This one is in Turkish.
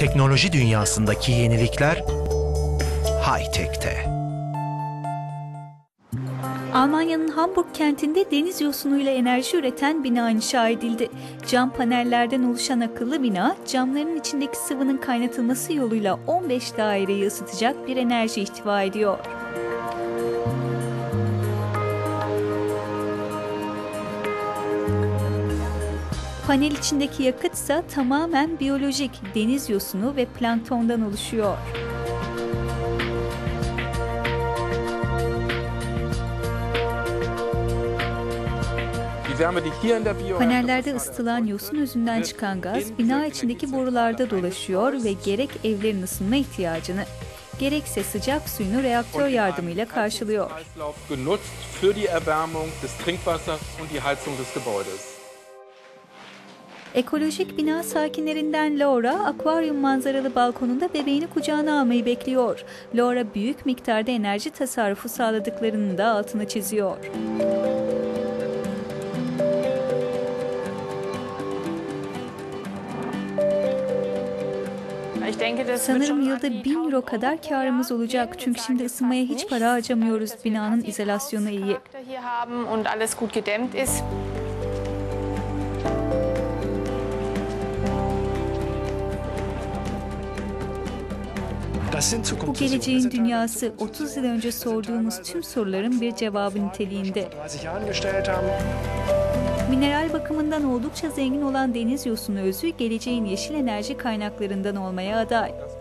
teknoloji dünyasındaki yenilikler high-tech'te. Almanya'nın Hamburg kentinde deniz yosunuyla enerji üreten bina inşa edildi. Cam panellerden oluşan akıllı bina, camların içindeki sıvının kaynatılması yoluyla 15 daireyi ısıtacak bir enerji ihtiva ediyor. Panel içindeki yakıtsa tamamen biyolojik, deniz yosunu ve planktondan oluşuyor. Panellerde ısıtılan yosun özünden çıkan gaz, bina içindeki borularda dolaşıyor ve gerek evlerin ısınma ihtiyacını, gerekse sıcak suyunu reaktör yardımıyla karşılıyor. Ekolojik bina sakinlerinden Laura, akvaryum manzaralı balkonunda bebeğini kucağına almayı bekliyor. Laura, büyük miktarda enerji tasarrufu sağladıklarının da altını çiziyor. Sanırım yılda 1.000 euro kadar kârımız olacak. Çünkü şimdi ısınmaya hiç para harcamıyoruz. Binanın izolasyonu iyi. Bu geleceğin dünyası, 30 yıl önce sorduğumuz tüm soruların bir cevabı niteliğinde. Mineral bakımından oldukça zengin olan deniz yosunu özü, geleceğin yeşil enerji kaynaklarından olmaya aday.